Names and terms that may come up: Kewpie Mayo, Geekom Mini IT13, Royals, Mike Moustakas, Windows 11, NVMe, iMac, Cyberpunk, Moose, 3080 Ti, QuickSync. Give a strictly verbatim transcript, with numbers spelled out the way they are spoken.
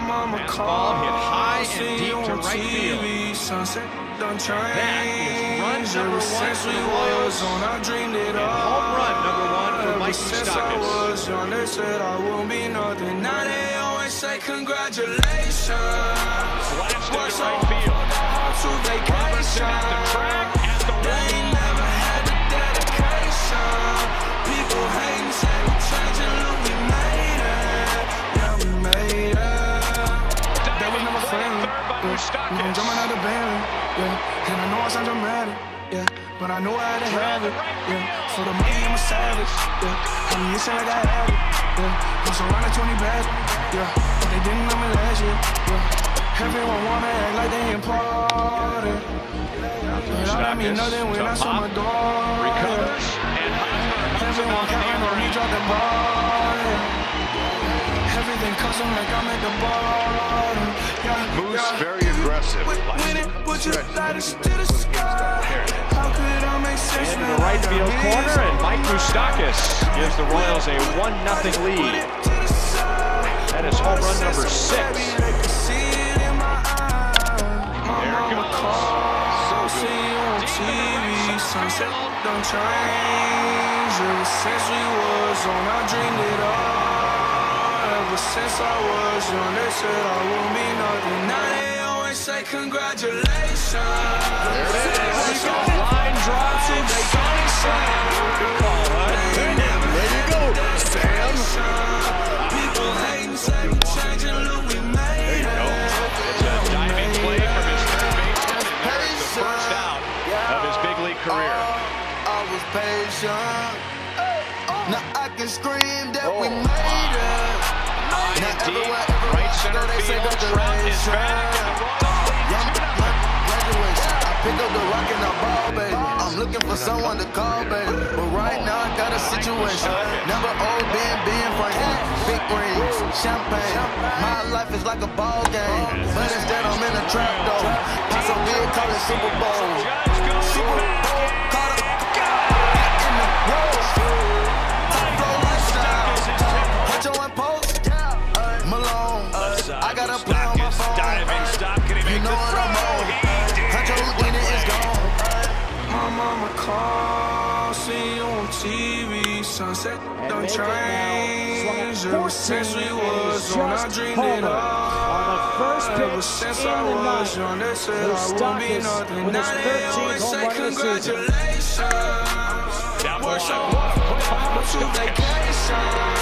mama call, hit high and deep to right field. That is run number one for the Royals and home run number one for Mike Moustakas. They said I won't be nothing. Now they always say congratulations. Slapped into right field. Robertson at the track at the wall. They never had the dedication. People hating, say we're changing, look, we made it. Yeah, we made it. That was number five. I'm jumping out the barren, yeah. And I know I sound dramatic, yeah. But I know I had to have it, yeah. For the money, I'm a savage, yeah. I mean, it's like I had it, yeah. I'm surrounded twenty bags, yeah. But they didn't know me last year, yeah. Everyone wanna act like they important, but I don't mean nothing when I saw my door. Recovers and everyone counting on me, drop the ball. Everything custom like I'm at the ball. Moose very aggressive. Winning, but you light us to the sky. How could I make sense? In the right field corner, and Mike Moustakas gives the Royals a one nothing lead. That is home run number six. Sunset don't change. Ever since we was on, I dreamed it all. Ever since I was young, they said I won't be nothing. Now they always say congratulations. There it is. We got a line drive to the sunny side. Good call, right? There you go, Sam. People hating, say we're changing, look, we made it. There you go. It's a diving play from his third baseman. It's the first out of his big league career. Oh, I was patient. Now I can scream that oh, we made it. Nine now deep, right center field. Trout is back, and the Royals lead two nothing. I picked up the rock and the ball, baby. I'm looking for someone to call, baby. But right now I got a situation. Number old Ben, Ben Franklin, big rings, champagne. My life is like a ball game, but instead I'm in a trap though. Paso Big call it Super Bowl. T V, sunset don't change. Ever since we was on, I dreamed it all. Ever since I was young, they said I won't be nothing. Now they always say congratulations. Down low, on vacation.